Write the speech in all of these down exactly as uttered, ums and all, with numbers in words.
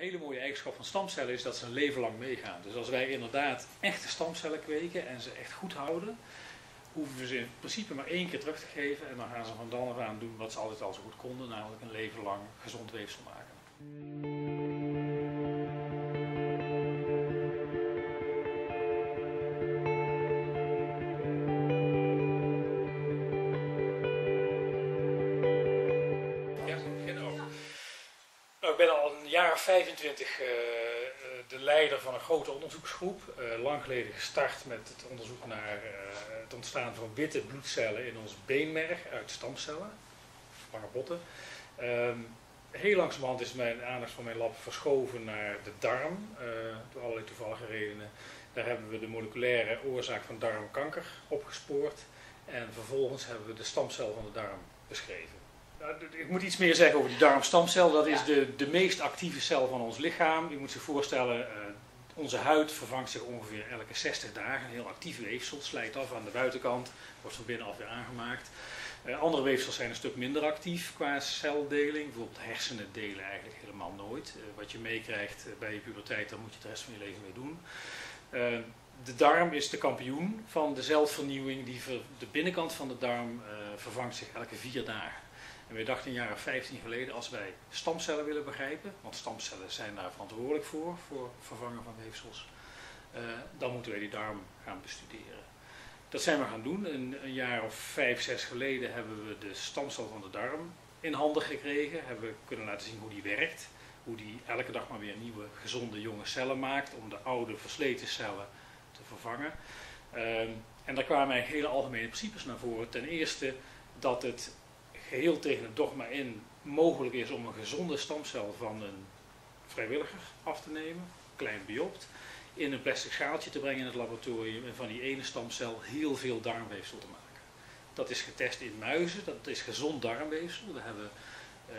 hele mooie eigenschap van stamcellen is dat ze een leven lang meegaan. Dus als wij inderdaad echte stamcellen kweken en ze echt goed houden, hoeven we ze in principe maar één keer terug te geven en dan gaan ze van dan af aan doen wat ze altijd al zo goed konden, namelijk een leven lang gezond weefsel maken. Nou, ik ben al een jaar of vijfentwintig uh, de leider van een grote onderzoeksgroep. Uh, lang geleden gestart met het onderzoek naar uh, het ontstaan van witte bloedcellen in ons beenmerg uit stamcellen, lange botten. Um, heel langzamerhand is mijn aandacht van mijn lab verschoven naar de darm, uh, door allerlei toevallige redenen. Daar hebben we de moleculaire oorzaak van darmkanker opgespoord en vervolgens hebben we de stamcel van de darm beschreven. Ik moet iets meer zeggen over die darmstamcel. Dat is de, de meest actieve cel van ons lichaam. Je moet zich voorstellen, onze huid vervangt zich ongeveer elke zestig dagen. Een heel actief weefsel, slijt af aan de buitenkant, wordt van binnenaf weer aangemaakt. Andere weefsels zijn een stuk minder actief qua celdeling. Bijvoorbeeld de hersenen delen eigenlijk helemaal nooit. Wat je meekrijgt bij je puberteit, daar moet je de rest van je leven mee doen. De darm is de kampioen van de zelfvernieuwing. Die ver, de binnenkant van de darm vervangt zich elke vier dagen. En we dachten een jaar of vijftien geleden, als wij stamcellen willen begrijpen, want stamcellen zijn daar verantwoordelijk voor, voor het vervangen van weefsels, uh, dan moeten wij die darm gaan bestuderen. Dat zijn we gaan doen. Een, een jaar of vijf, zes geleden hebben we de stamcel van de darm in handen gekregen, hebben we kunnen laten zien hoe die werkt, hoe die elke dag maar weer nieuwe, gezonde, jonge cellen maakt om de oude, versleten cellen te vervangen. Uh, en daar kwamen eigenlijk hele algemene principes naar voren. Ten eerste dat het geheel tegen het dogma in mogelijk is om een gezonde stamcel van een vrijwilliger af te nemen, klein biopt, in een plastic schaaltje te brengen in het laboratorium en van die ene stamcel heel veel darmweefsel te maken. Dat is getest in muizen, dat is gezond darmweefsel. We hebben eh,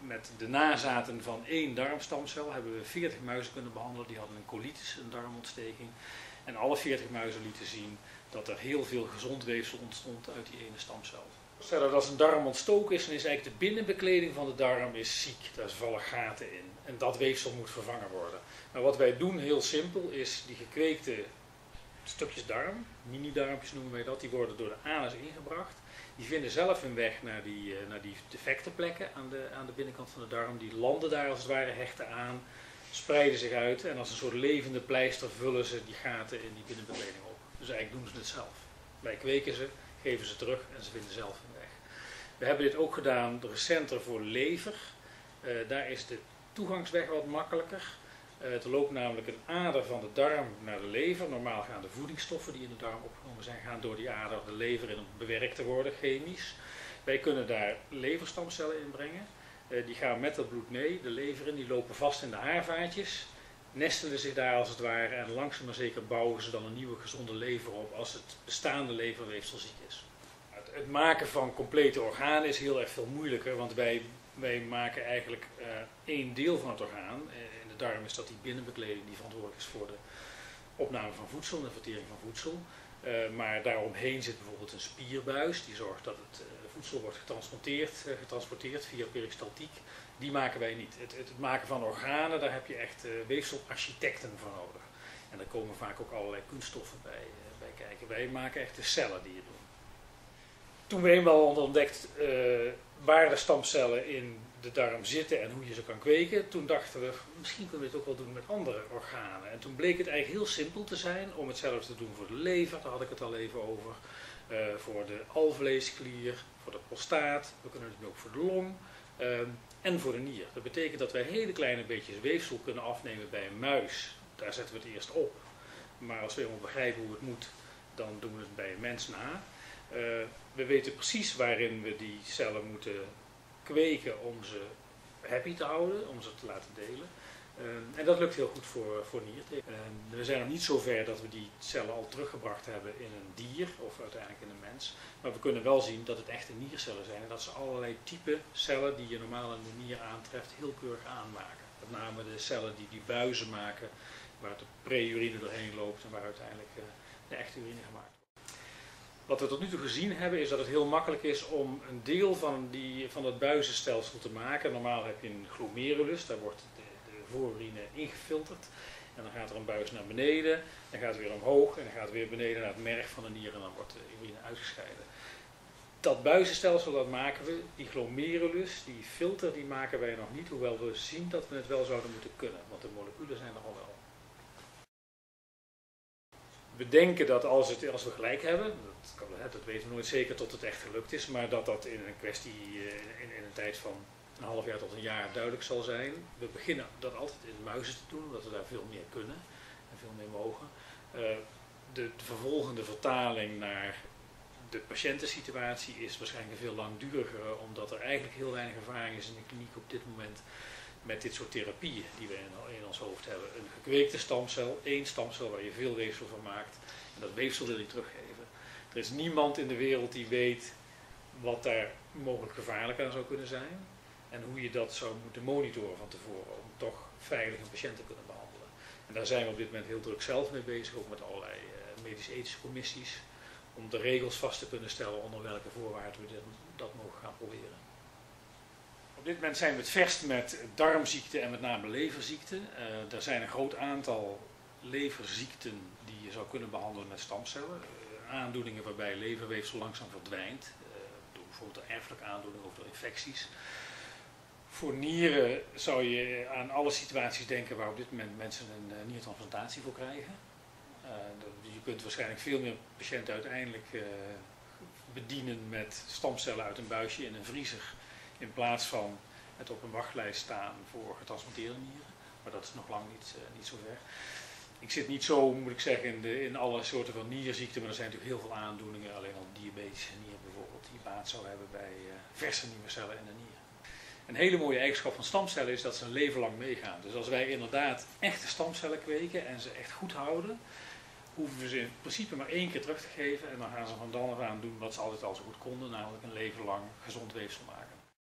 met de nazaten van één darmstamcel hebben we veertig muizen kunnen behandelen, die hadden een colitis, een darmontsteking. En alle veertig muizen lieten zien dat er heel veel gezond weefsel ontstond uit die ene stamcel. Stel dat als een darm ontstoken is, dan is eigenlijk de binnenbekleding van de darm is ziek. Daar vallen gaten in en dat weefsel moet vervangen worden. Maar wat wij doen, heel simpel, is die gekweekte stukjes darm, mini-darmpjes noemen wij dat, die worden door de anus ingebracht. Die vinden zelf hun weg naar die, naar die defecte plekken aan de, aan de binnenkant van de darm. Die landen daar als het ware hechten aan, spreiden zich uit en als een soort levende pleister vullen ze die gaten in die binnenbekleding op. Dus eigenlijk doen ze het zelf. Wij kweken ze, geven ze terug en ze vinden zelf hun weg. We hebben dit ook gedaan recenter voor lever. Uh, daar is de toegangsweg wat makkelijker. Uh, er loopt namelijk een ader van de darm naar de lever. Normaal gaan de voedingsstoffen die in de darm opgenomen zijn, gaan door die ader de lever in bewerkt te worden, chemisch. Wij kunnen daar leverstamcellen in brengen. Uh, die gaan met dat bloed mee. De leveren die lopen vast in de haarvaatjes, nestelen zich daar als het ware en langzaam maar zeker bouwen ze dan een nieuwe gezonde lever op als het bestaande leverweefsel ziek is. Het maken van complete organen is heel erg veel moeilijker, want wij, wij maken eigenlijk uh, één deel van het orgaan. Uh, in de darm is dat die binnenbekleding die verantwoordelijk is voor de opname van voedsel en de vertering van voedsel. Uh, maar daaromheen zit bijvoorbeeld een spierbuis die zorgt dat het uh, voedsel wordt getransporteerd, uh, getransporteerd via peristaltiek. Die maken wij niet. Het, het, het maken van organen, daar heb je echt uh, weefselarchitecten voor nodig. En daar komen vaak ook allerlei kunststoffen bij, uh, bij kijken. Wij maken echt de cellen die het doen. Toen we eenmaal ontdekt uh, waar de stamcellen in de darm zitten en hoe je ze kan kweken, toen dachten we, misschien kunnen we dit ook wel doen met andere organen. En toen bleek het eigenlijk heel simpel te zijn om hetzelfde te doen voor de lever, daar had ik het al even over, uh, voor de alvleesklier, voor de prostaat, we kunnen het nu ook voor de long uh, en voor de nier. Dat betekent dat wij hele kleine beetjes weefsel kunnen afnemen bij een muis. Daar zetten we het eerst op. Maar als we helemaal begrijpen hoe het moet, dan doen we het bij een mens na. Uh, we weten precies waarin we die cellen moeten kweken om ze happy te houden, om ze te laten delen. Uh, en dat lukt heel goed voor, voor nier. Uh, we zijn nog niet zo ver dat we die cellen al teruggebracht hebben in een dier of uiteindelijk in een mens. Maar we kunnen wel zien dat het echte niercellen zijn en dat ze allerlei type cellen die je normaal in de nier aantreft heel keurig aanmaken. Met name de cellen die die buizen maken waar de pre-urine doorheen loopt en waar uiteindelijk uh, de echte urine gemaakt wordt. Wat we tot nu toe gezien hebben is dat het heel makkelijk is om een deel van, die, van dat buizenstelsel te maken. Normaal heb je een glomerulus, daar wordt de, de voorurine ingefilterd. En dan gaat er een buis naar beneden, dan gaat het weer omhoog en dan gaat het weer beneden naar het merg van de nier en dan wordt de urine uitgescheiden. Dat buizenstelsel, dat maken we, die glomerulus, die filter, die maken wij nog niet, hoewel we zien dat we het wel zouden moeten kunnen, want de moleculen zijn er al wel. We denken dat als, het, als we gelijk hebben, dat, kan, dat weten we nooit zeker tot het echt gelukt is, maar dat dat in een kwestie, in, in een tijd van een half jaar tot een jaar duidelijk zal zijn. We beginnen dat altijd in muizen te doen, omdat we daar veel meer kunnen en veel meer mogen. Uh, de, de vervolgende vertaling naar de patiëntensituatie is waarschijnlijk veel langduriger, omdat er eigenlijk heel weinig ervaring is in de kliniek op dit moment met dit soort therapieën die we in, in ons hoofd hebben. Een gekweekte stamcel, één stamcel waar je veel weefsel van maakt en dat weefsel wil je teruggeven. Er is niemand in de wereld die weet wat daar mogelijk gevaarlijk aan zou kunnen zijn en hoe je dat zou moeten monitoren van tevoren om toch veilig een patiënt te kunnen behandelen. En daar zijn we op dit moment heel druk zelf mee bezig, ook met allerlei uh, medisch-ethische commissies, om de regels vast te kunnen stellen onder welke voorwaarden we dit, dat mogen gaan proberen. Op dit moment zijn we het verst met darmziekten en met name leverziekten. Uh, er zijn een groot aantal leverziekten die je zou kunnen behandelen met stamcellen. Uh, aandoeningen waarbij leverweefsel langzaam verdwijnt, uh, door bijvoorbeeld erfelijke aandoeningen of door infecties. Voor nieren zou je aan alle situaties denken waar op dit moment mensen een niertransplantatie voor krijgen. Uh, je kunt waarschijnlijk veel meer patiënten uiteindelijk uh, bedienen met stamcellen uit een buisje in een vriezer, in plaats van het op een wachtlijst staan voor getransplanteerde nieren. Maar dat is nog lang niet, uh, niet zo ver. Ik zit niet zo, moet ik zeggen, in, de, in alle soorten van nierziekten, maar er zijn natuurlijk heel veel aandoeningen. Alleen al diabetische nieren bijvoorbeeld, die baat zou hebben bij uh, verse nieuwe cellen in de nier. Een hele mooie eigenschap van stamcellen is dat ze een leven lang meegaan. Dus als wij inderdaad echte stamcellen kweken en ze echt goed houden, hoeven we ze in principe maar één keer terug te geven en dan gaan ze van dan af aan doen wat ze altijd al zo goed konden, namelijk een leven lang gezond weefsel maken.